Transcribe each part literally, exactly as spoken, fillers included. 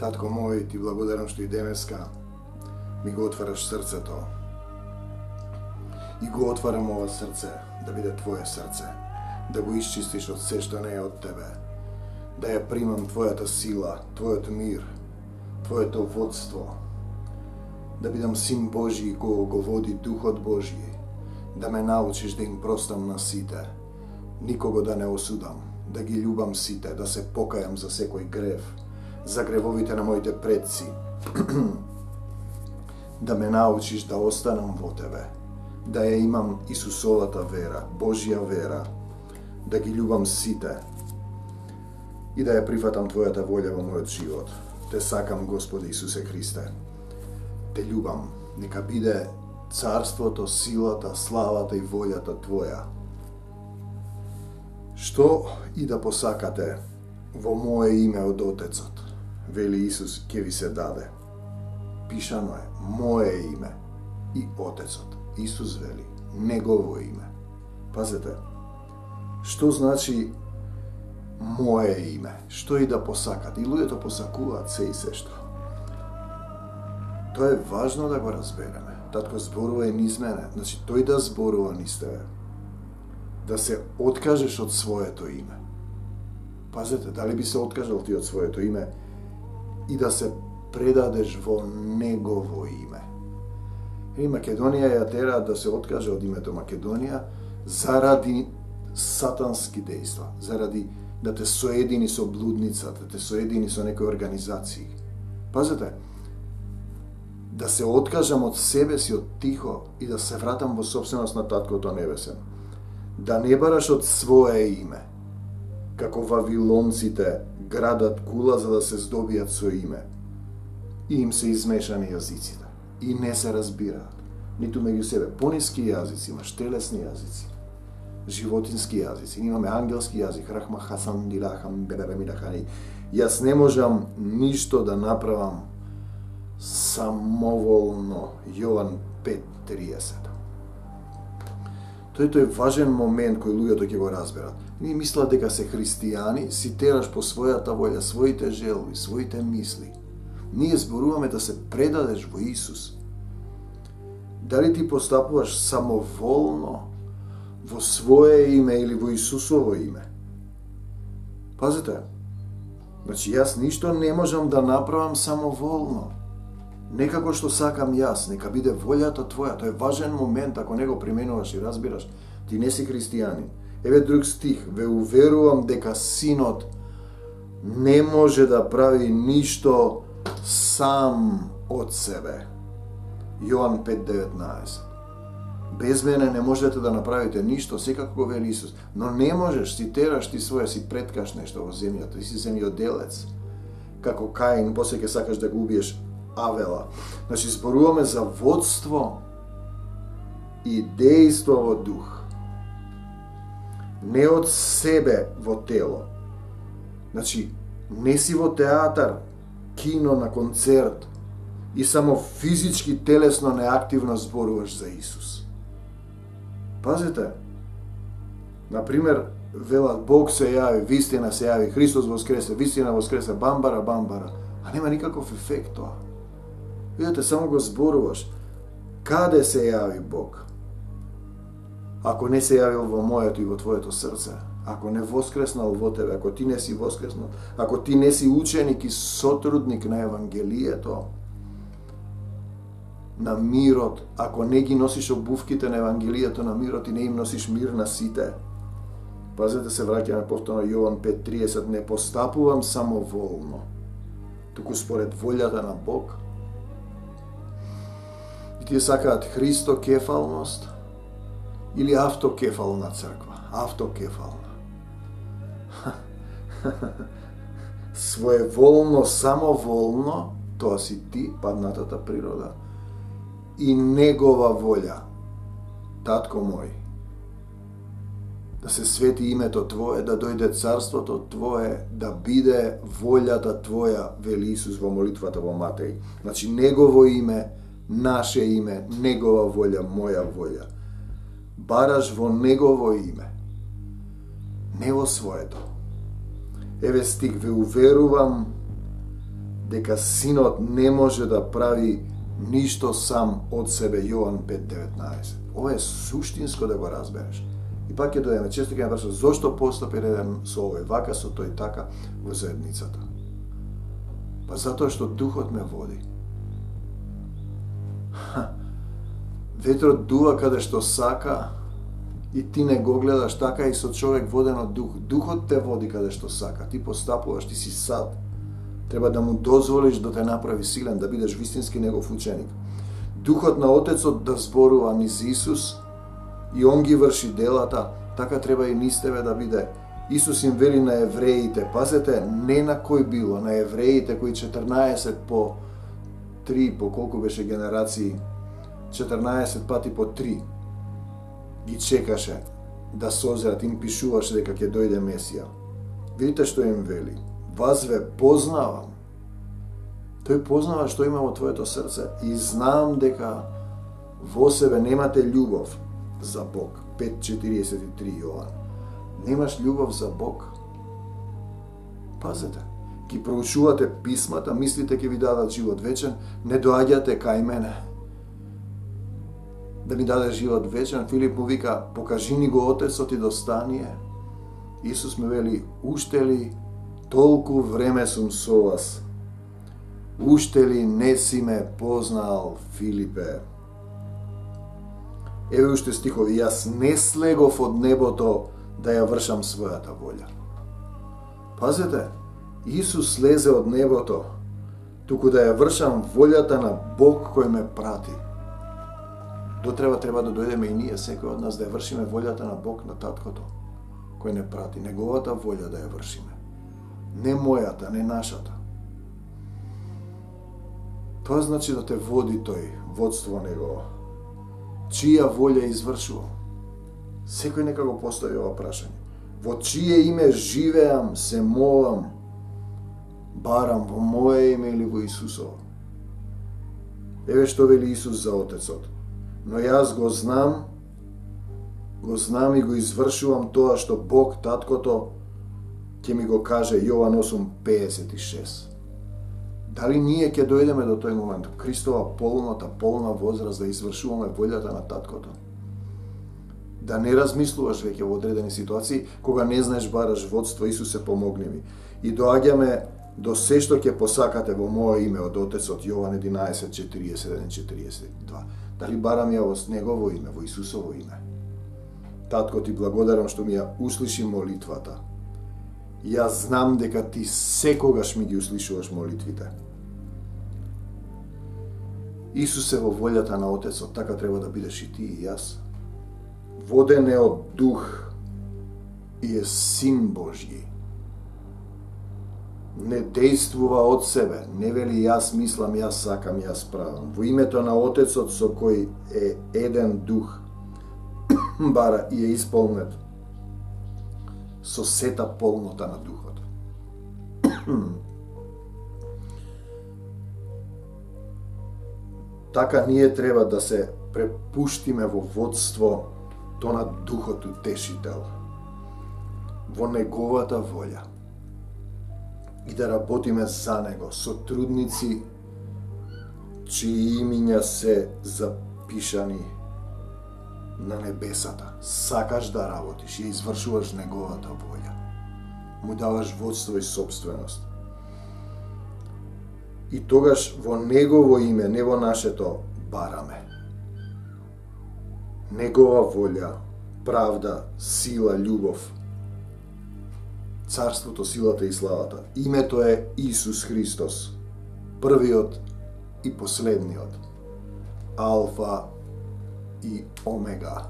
Татко мој, ти благодарам што и денеска ми го отвараш срцето. И го отварам ова срце, да биде твое срце, да го исчистиш од се што не е од тебе, да ја примам твојата сила, твојот мир, твоето водство, да бидам син Божи кого го води Духот Божи, да ме научиш да им простам на сите, никого да не осудам, да ги љубам сите, да се покајам за секој грев, за гревовите на моите предци, да ме научиш да останам во Тебе, да ја имам Исусовата вера, Божја вера, да ги љубам сите и да ја прифатам Твојата волја во мојот живот. Те сакам, Господи Исусе Христе, Те љубам, нека биде царството, силата, славата и волјата Твоја. Што и да посакате во моје име од Отецот, вели Исус, ќе ви се даде. Пишано е, моје име и Отецот. Исус вели, негово име. Пазете, што значи моје име? Што и да посакат? И луѓето посакуваат се и се што. Тоа е важно да го разбереме. Татко зборува и низ мене. Значи, тој да зборува низ тебе. Да се откажеш од своето име. Пазете, дали би се откажал ти од своето име и да се предадеш во негово име. И Македонија ја тера да се откаже од името Македонија заради сатански дејства, заради да те соедини со блудницата, да те соедини со некои организации. Пазете, да се откажам од себе си, од тихо и да се вратам во собственост на Таткото Небесен. Да не бараш од свое име, како вавилонците градат кула за да се здобијат со име. И им се измешани јазиците. И не се разбираат. Ниту меѓу себе. Пониски јазици имаш, телесни јазици, животински јазици. Имаме ангелски јазик. Рахма хасан дилахам бебебемидахани. Јас не можам ништо да направам самоволно. Јован пет триесет. Тој тој важен момент кој луѓето ќе го разберат. Ние мислат дека се христијани, си тераш по својата волја, своите желби, своите мисли. Ние зборуваме да се предадеш во Исус. Дали ти постапуваш самоволно во свое име или во Исусово име? Пазите, значи јас ништо не можам да направам самоволно. Некако што сакам јас, нека биде волјата твоја. Тоа е важен момент, ако не го применуваш и разбираш, ти не си христијанин. Еве друг стих, ве уверувам дека синот не може да прави ништо сам од себе. Јован пет деветнаесет. Без мене не можете да направите ништо, секако го вели Исус. Но не можеш, си тераш ти своја, си преткаш нешто во земјата, ти си земјоделец. Како Каин, после ќе сакаш да го убиеш Авела. Значи, зборуваме за водство и дејство во дух. Не од себе во тело. Значи, не си во театар, кино, на концерт и само физички, телесно, неактивно зборуваш за Исус. Пазите, например, велат Бог се јави, вистина се јави, Христос воскресе, вистина воскресе, бамбара, бамбара. А нема никаков ефект тоа. Видете, само го зборуваш. Каде се јави Бог? Ако не се јавил во моето и во твоето срце, ако не воскреснал во тебе, ако ти не си воскреснал, ако ти не си ученик и сотрудник на Евангелието, на мирот, ако не ги носиш обувките на Евангелието на мирот и не им носиш мир на сите. Пазете се, враќаме повторно Јован пет тридесет, не постапувам самоволно, туку според волјата на Бог. И тие сакаат христокефалност или автокефална црква, автокефална. Своеволно, самоволно, тоа си ти, паднатата природа, и негова волја, татко мој, да се свети името Твое, да дојде царството Твое, да биде волјата Твоја, вели Исус во молитвата во Матеј. Значи, Негово име, наше име, Негова волја, моја волја. Бараш во Негово име, не во своето. Еве стих, ве уверувам дека Синот не може да прави ништо сам од себе, Јован пет деветнаесет. Ова е суштинско да го разбереш. И пак ќе дојдеме, често ќе ме прашат, зошто постапи еден со овој вака, со тој така во заедницата? Па затоа што духот ме води. Ха. Ветрот дува каде што сака и ти не го гледаш, така и со човек воден од дух. Духот те води каде што сака, ти постапуваш, ти си сад. Треба да му дозволиш да те направи силен, да бидеш вистински негов ученик. Духот на Отецот да зборува низ Исус, и он ги врши делата, така треба и низ тебе да биде. Исус им вели на евреите, пазете, не на кој било, на евреите кои четрнаесет по три, по колку беше генерации, четрнаесет пати по три, ги чекаше да созрат, им пишуваше дека ќе дојде Месија. Видите што им вели, вас ве познавам. Тој познава што има во твоето срце и знам дека во себе немате љубов за Бог. пет четириесет и три Јован. Немаш љубов за Бог? Пазете, ги проучувате писмата, мислите ќе ви дадат живот вечен, не доаѓате кај мене. Да ми даде живот вечен, Филип му вика, покажи ни го Отецот и достание. Исус ме вели, уште ли толку време сум со вас? Уште ли не си ме познал, Филипе? Еве уште стихови, јас не слегов од небото да ја вршам својата волја. Пазете, Исус слезе од небото, туку да ја вршам волјата на Бог кој ме прати. До треба треба да дојдеме и ние, секој од нас, да ја вршиме волјата на Бог, на Таткото, кој не прати, неговата волја да ја вршиме. Не мојата, не нашата. Тоа значи да те води тој, водство негово. Чија волја извршувам? Секој нека го постави ова прашање. Во чие име живеам, се молам, барам, во моје име или во Исусово? Еве што вели Исус за Отецот. Но јас го знам, го знам и го извршувам тоа што Бог, Таткото, ќе ми го каже, Јован осум петдесет и шест. Дали ние ќе дојдеме до тој момент, Христова полнота, полна возраст, да извршуваме волјата на Таткото? Да не размислуваш веќе во одредени ситуации, кога не знаеш бараш водство, Исусе помогни ми. И доаѓаме до се што ќе посакате во моје име од Отецот, Јован единаесет четириесет и еден четириесет и два. Дали барам ја во негово име, во Исусово име? Татко, ти благодарам што ми ја услиши молитвата. Јас знам дека ти секогаш ми ги услишуваш молитвите. Исусе, во волјата на Отецот, така треба да бидеш и ти и јас. Воден е од дух и е син Божји. Не дејствува од себе, не вели јас мислам, јас сакам, јас правам. Во името на Отецот со кој е еден дух, бара и е исполнет со сета полнота на духот. Така ние треба да се препуштиме во водство то на духот утешител, во неговата волја, и да работиме за него, сотрудници чии имиња се запишани на небесата, сакаш да работиш, ја извршуваш неговата волја. Му даваш водство и собственост. И тогаш во негово име, не во нашето, бараме. Негова волја, правда, сила, љубов, царството, силата и славата. Името е Исус Христос, првиот и последниот, алфа и омега,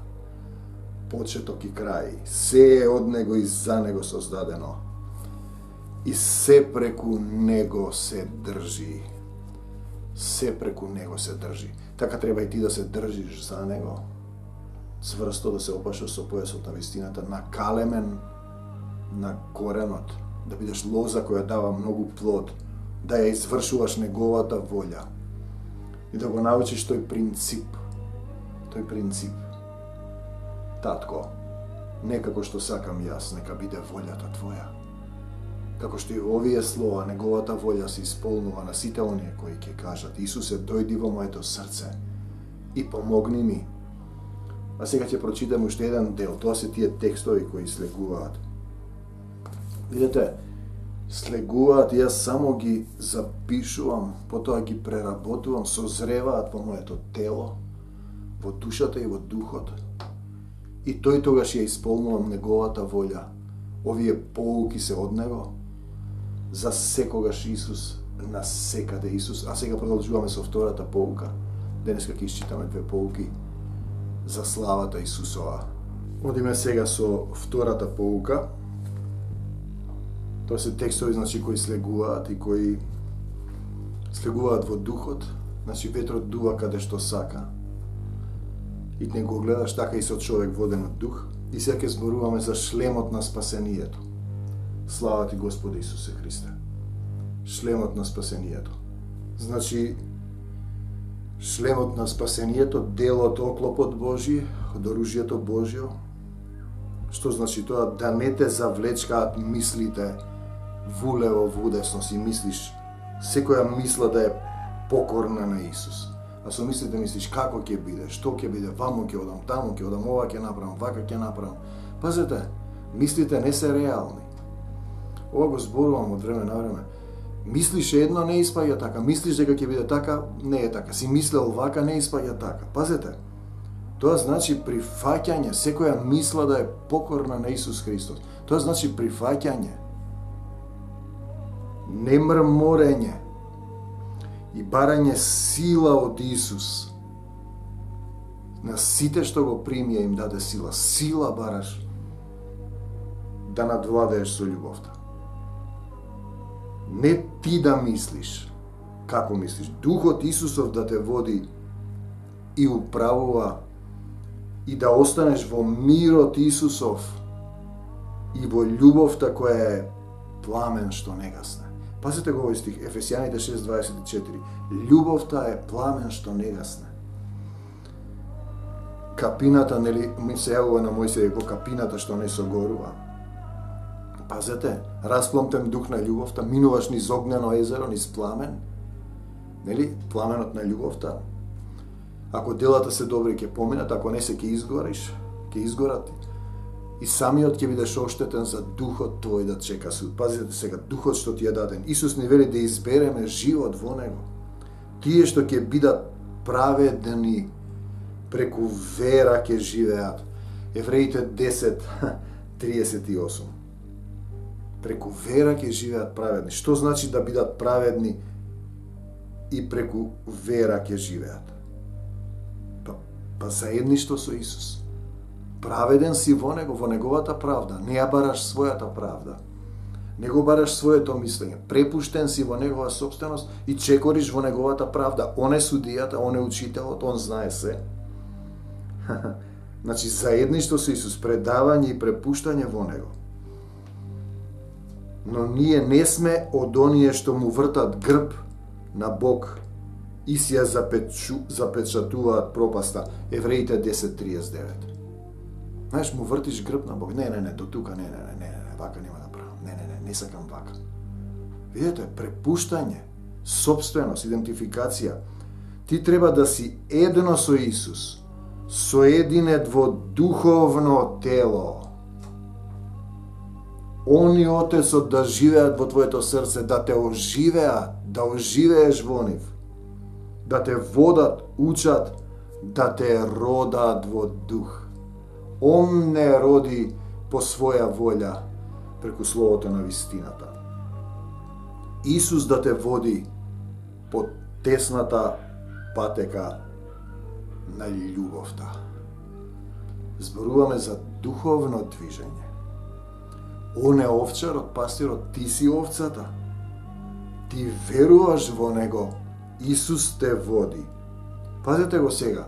почеток и крај. Се е од него и за него создадено и се преку него се држи. Се преку него се држи. Така треба и ти да се држиш за него. Сврсто да се опашаш со појасот на вистината, на калемен на коренот, да бидеш лоза која дава многу плод, да ја извршуваш неговата волја и да го научиш тој принцип, тој принцип. Татко, не како што сакам јас, нека биде волјата твоја. Како што и овие слова, неговата волја се исполнува на сите оние кои ќе кажат: Исусе, дојди во моето срце и помогни ми. А сега ќе прочитам уште еден дел, тоа се тие текстови кои слегуваат. Видете, слегуваат, јас само ги запишувам, потоа ги преработувам, созреваат во моето тело, во душата и во духот. И тој тогаш ја исполнувам неговата волја. Овие поуки се од него. За секогаш Исус, на секаде Исус. А сега продолжуваме со втората поука. Денеска ќе исчитаме две поуки за славата Исусова. Одиме сега со втората поука. Тоа се текстови, значи, кои слегуваат и кои слегуваат во духот. Значи, ветрот дува каде што сака. И не го гледаш, така и со човек воден од дух. И сега ќе зборуваме за шлемот на спасението. Слава ти, Господи Исусе Христе. Шлемот на спасението. Значи, шлемот на спасението, делот, оклопот Божи, од оружјето Божјо. Што значи тоа? Да не те завлечкаат мислите во лево, во десно си мислиш. Секоја мисла да е покорна на Исус. А со мислите мислиш како ќе биде, што ќе биде, ваму ќе одам, таму ќе одам, ова ќе направам, вака ќе направам. Пазете, мислите не се реални. Ова го зборувам од време на време. Мислиш едно, не испаѓа така. Мислиш дека ќе биде така, не е така. Си мислел вака, не испаѓа така. Пазете, тоа значи прифаќање, секоја мисла да е покорна на Исус Христос. Тоа значи прифаќање. Не мрморење. И барање сила од Исус. На сите што го примија им даде сила. Сила бараш да надвладееш со љубовта. Не ти да мислиш како мислиш. Духот Исусов да те води и управува и да останеш во мирот Исусов и во љубовта која е пламен што не гасне. Пазете го овој стих, Ефесијаните шест дваесет и четири. Љубовта е пламен што не гасне. Капината, нели, ми се јавува на Мојсија како капината што не согорува. Пазете, распломтен дух на љубовта, минуваш низ огнено езеро, низ пламен. Нели, пламенот на љубовта. Ако делата се добри, ќе поминат, ако не се ќе изгориш, ќе изгорат. И самиот ќе бидеш оштетен за духот твој да чека суд. Пазете сега, духот што ти е даден. Исус ни вели да избереме живот во него. Тие што ќе бидат праведни преку вера ќе живеат. Евреите десет тридесет и осум. Преку вера ќе живеат праведни. Што значи да бидат праведни и преку вера ќе живеат? Па, па заедништво со Исус. Праведен си во него, во неговата правда. Не ја бараш својата правда. Не го бараш своето мислење. Препуштен си во негова собственост и чекориш во неговата правда. Он е судијата, он е учителот, он знае се. Значи, заедништво со Исус, предавање и препуштање во него. Но ние не сме од оние што му вртат грб на Бог и си ја запечу, запечатуваат пропаста. Евреите десет тридесет и девет. Знаеш, му вртиш грб на Бог. Не, не, не, до тука, не, не, не, не, не, вака нема да правам. Не, не, не, не сакам вака. Видете, препуштање, собственост, идентификација. Ти треба да си едно со Исус, соединет во духовно тело. Они, Отецот, да живеат во твоето срце, да те оживеат, да оживееш во нив, да те водат, учат, да те родат во дух. Он не роди по своја волја преку словото на вистината. Исус да те води по тесната патека на љубовта. Зборуваме за духовно движење. Он е овчарот, пастирот, ти си овцата. Ти веруваш во него. Исус те води. Пазете го сега.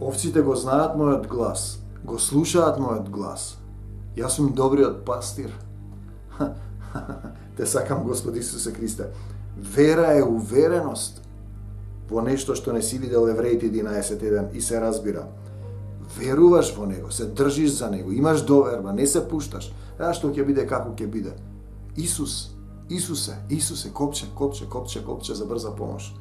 Овците го знаат мојот глас, го слушаат мојот глас. Јас сум добриот пастир. Те сакам, Господи Исусе Христе. Вера е увереност во нешто што не си видел, Евреите единаесет еден, и се разбира. Веруваш во него, се држиш за него, имаш доверба, не се пушташ. Знаеш што ќе биде, како ќе биде. Исус, Исусе, Исусе, копче, копче, копче, копче за брза помош.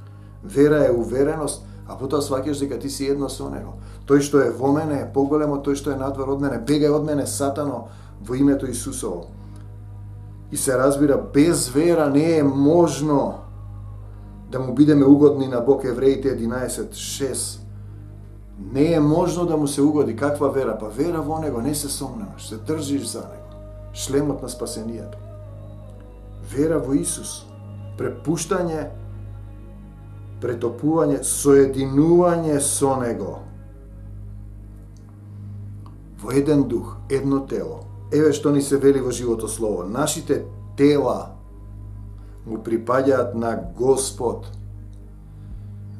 Вера е увереност, а потоа сваќаш дека ти си едно со него. Тој што е во мене е поголемо, тој што е надвор од мене. Бегај од мене, Сатано, во името Исусово. И се разбира, без вера не е можно да му бидеме угодни на Бог, Евреите единаесет шест. Не е можно да му се угоди. Каква вера? Па вера во него, не се сомневаш, се држиш за него. Шлемот на спасението. Вера во Исус, препуштање, претопување, соединување со него. Во еден дух, едно тело. Еве што ни се вели во Животослово. Нашите тела му припаѓаат на Господ,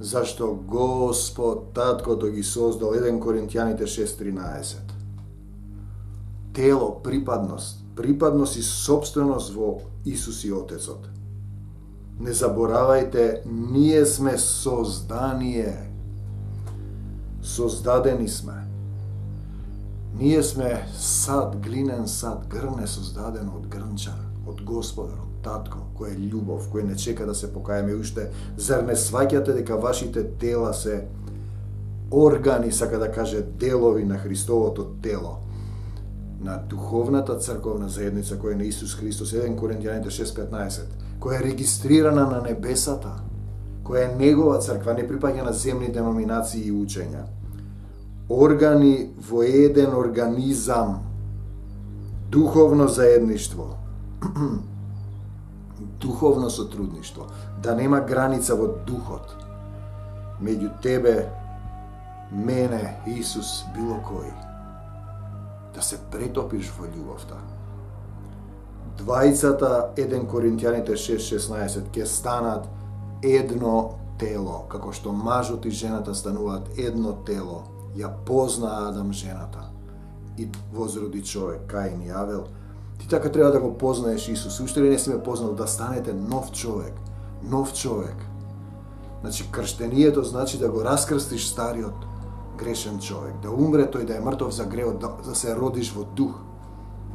зашто Господ Таткото ги создал, Прво Коринтијаните шест тринаесет. Тело, припадност, припадност и собственост во Исус и Отецот. Не заборавајте, ние сме создание. Создадени сме. Ние сме сад, глинен сад, грне создаден од грнчар, од Господар, од Татко, кој е љубов, кој не чека да се покаеме уште. Зар не сваќате дека вашите тела се органи, сака да каже делови на Христовото тело, на духовната црковна заедница која е на Исус Христос, Прво Коринтијаните шест петнаесет, која е регистрирана на небесата, која е негова црква, не припаѓа на земни деноминации и учења. Органи во еден организам, духовно заедништво, духовно сотрудништво, да нема граница во духот, меѓу тебе, мене, Исус, било кој, да се претопиш во љубовта. Двајцата, Прво Коринтијаните шест шеснаесет, ќе станат едно тело, како што мажот и жената стануваат едно тело. Ја познаа Адам жената и возроди човек, Каин и Авел. Ти така треба да го познаеш Исус. Уште ли не си ме познал, да станете нов човек, нов човек. Значи, крштението значи да го раскрстиш стариот грешен човек, да умре тој, да е мртов за гревот, да, да се родиш во дух.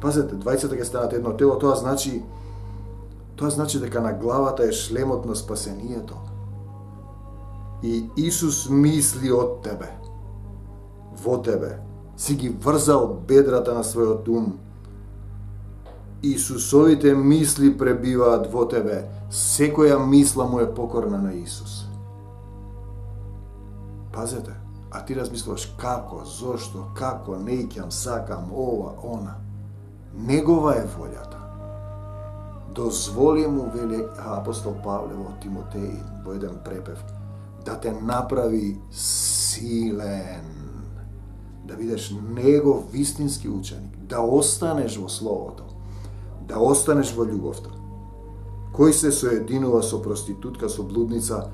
Пазете, двајцата ќе станат едно тело, тоа значи тоа значи дека на главата е шлемот на спасението. И Исус мисли од тебе, во тебе. Си ги врзал бедрата на својот ум. Исусовите мисли пребиваат во тебе. Секоја мисла му е покорна на Исус. Пазете, а ти размислуваш како, зошто, како, неќам, сакам, ова, она. Негова е волјата. Дозволи му, вели апостол Павле во Тимотеј, во еден препев, да те направи силен, да бидеш негов вистински ученик, да останеш во Словото, да останеш во љубовта. Кој се соединува со проститутка, со блудница,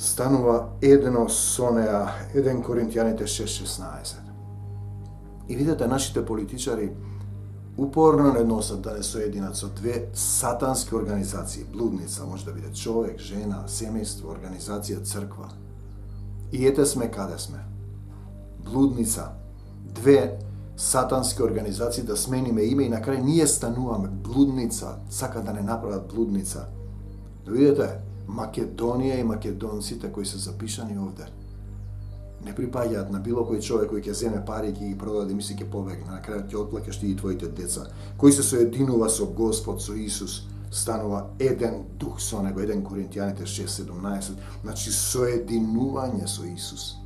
станува едно со неа, Прво Коринтијаните шест шеснаесет. И видите, нашите политичари упорно не носат да не соединат со две сатански организации. Блудница може да биде човек, жена, семејство, организација, црква. И ете сме каде сме. Блудница, две сатански организации, да смениме име и на крај ние стануваме блудница, сака да не направат блудница. Да видите, Македонија и македонците кои се запишани овде, не припаѓаат на било кој човек кој ќе земе пари, ќе ги продаде, мисли ќе побегне, на крајот ќе отплакаш ти и твоите деца. Кој се соединува со Господ, со Исус, станува еден дух со него, еден Коринтијаните шест седумнаесет. Значи соединување со Исус.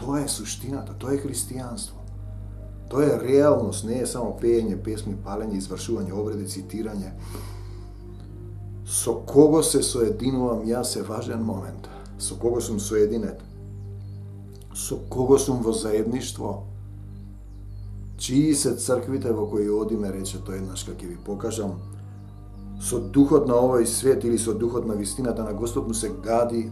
Тоа е суштината, тоа е христијанство. Тоа е реалност, не е само пеење песми, палење, извршување обреди, цитирање. Со кого се соединувам јас е важен момент. Со кого сум соединет? Со кого сум во заедништво? Чии се црквите во кои одиме, рече тој еднаш кога ќе ви покажам. Со духот на овој свет или со духот на вистината на Господ му се гади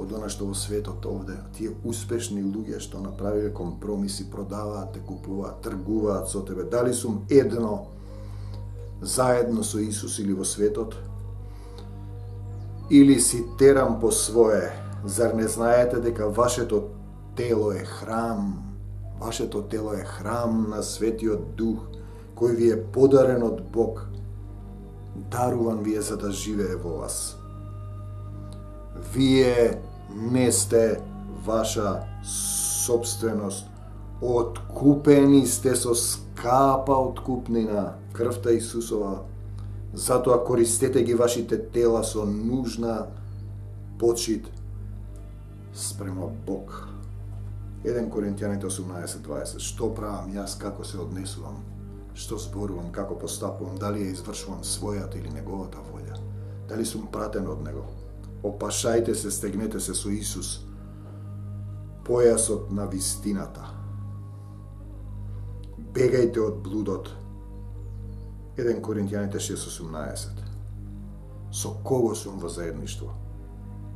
од она што во светот овде. Тие успешни луѓе што направиле компромиси, продаваат, те купуваат, тргуваат со тебе. Дали сум едно заедно со Исус или во светот? Или си терам по свое? Зар не знаете дека вашето тело е храм? Вашето тело е храм на Светиот Дух, кој ви е подарен од Бог. Даруван ви е за да живее во вас. Вие не сте ваша собственост. Откупени сте со скапа откупнина, крвта Исусова. Затоа користете ги вашите тела со нужна почит спрема Бог. еден Коринтијаните осумнаесет дваесет. Што правам јас, како се однесувам? Што зборувам, како постапувам, дали ја извршувам својата или неговата волја? Дали сум пратен од него? Опашајте се, стегнете се со Исус, појасот на вистината. Бегајте од блудот. еден Коринтијаните шест осумнаесет. Со кого сум во заедништво?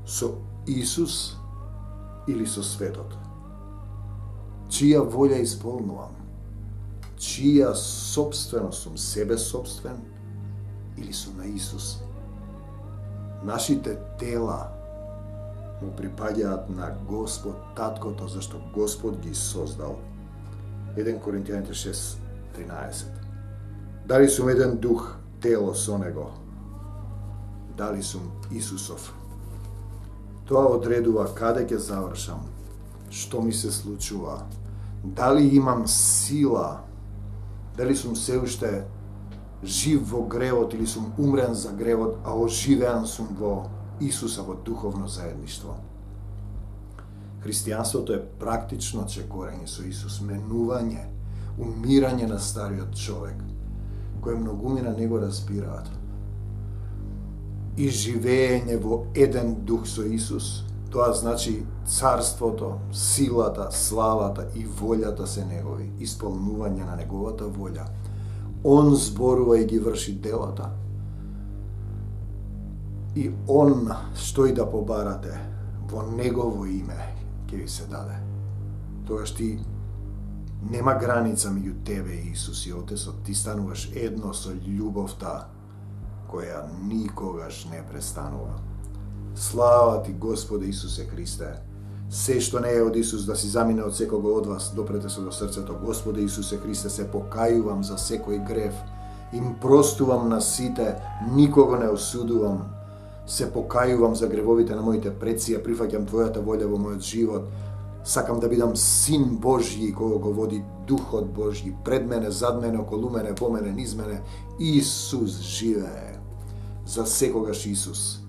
Со Исус или со светот? Чија волја исполнувам? Чија собственост сум? Себе собствен или сум на Исус? Нашите тела му припаѓаат на Господ, Таткото, зашто Господ ги создал. еден Коринтијаните шест тринаесет. Дали сум еден дух, тело со него? Дали сум Исусов? Тоа одредува каде ќе завршам, што ми се случува, дали имам сила, дали сум се уште жив во гревот или сум умрен за гревот, а оживеан сум во Исуса, во духовно заедништво. Христијанството е практично чекорење со Исус, менување, умирање на стариот човек, кој многумина не го разбираат, и живеење во еден дух со Исус. Тоа значи царството, силата, славата и волјата се негови, исполнување на неговата волја. Он зборува и ги врши делата. И он, што и да побарате, во негово име ќе ви се даде. Тогаш ти нема граница меѓу тебе и Исус и Отецот. Ти стануваш едно со љубовта која никогаш не престанува. Слава ти, Господе Исусе Христе! Се што не е од Исус да си замине од секого од вас, допрете се до срцето. Господе Исусе Христе, се покајувам за секој грев, им простувам на сите, никого не осудувам. Се покајувам за гревовите на моите предци, прифаќам твојата волја во мојот живот. Сакам да бидам син Божји кој го води Духот Божји пред мене, зад мене, околу мене, по мене, низ мене. Исус живее. За секогаш Исус.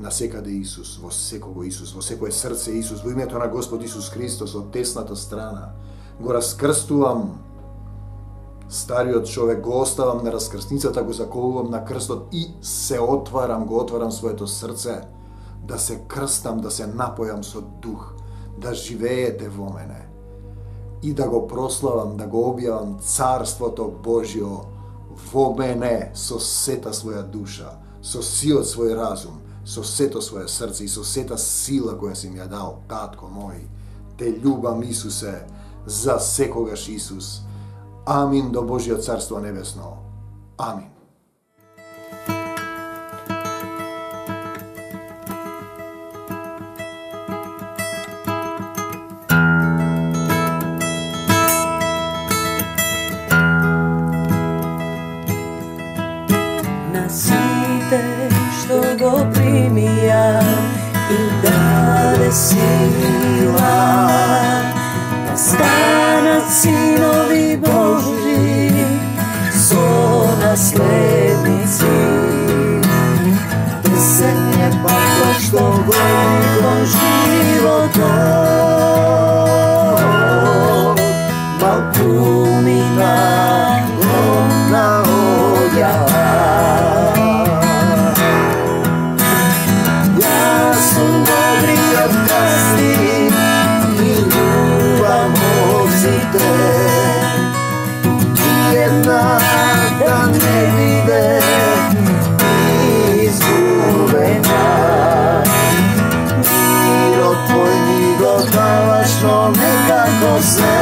На секаде Исус, во секого Исус, во секое срце Исус, во името на Господ Исус Христос, од тесната страна. Го раскрстувам стариот човек, го оставам на раскрстницата, го заколувам на крстот и се отварам, го отварам своето срце, да се крстам, да се напојам со дух, да живеете во мене и да го прославам, да го објавам Царството Божјо во мене со сета своја душа, со сиот свој разум, со сето своје срце и со сета сила која си ми ја дал, Татко мој. Те љубам, Исусе, за секогаш Исус. Амин до Божјо Царство Небесно. Амин. На сите што го примија и даде сила да станат синови Божи, сонаследници. Тесење пако што го кон животот, малкумина гонна одјава. Você